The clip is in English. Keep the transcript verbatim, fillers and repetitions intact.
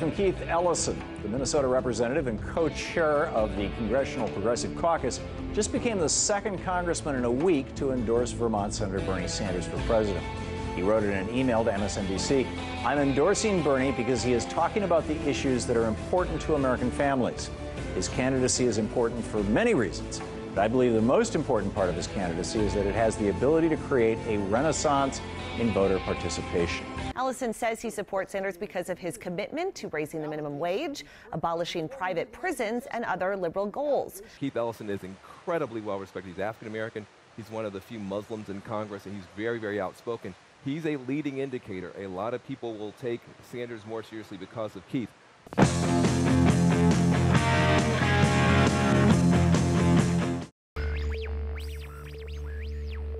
Congressman Keith Ellison, the Minnesota representative and co-chair of the Congressional Progressive Caucus, just became the second congressman in a week to endorse Vermont Senator Bernie Sanders for president. He wrote in an email to M S N B C, "I'm endorsing Bernie because he is talking about the issues that are important to American families. His candidacy is important for many reasons, but I believe the most important part of his candidacy is that it has the ability to create a renaissance in voter participation." Ellison says he supports Sanders because of his commitment to raising the minimum wage, abolishing private prisons, and other liberal goals. Keith Ellison is incredibly well respected. He's African-American. He's one of the few Muslims in Congress, and he's very, very outspoken. He's a leading indicator. A lot of people will take Sanders more seriously because of Keith.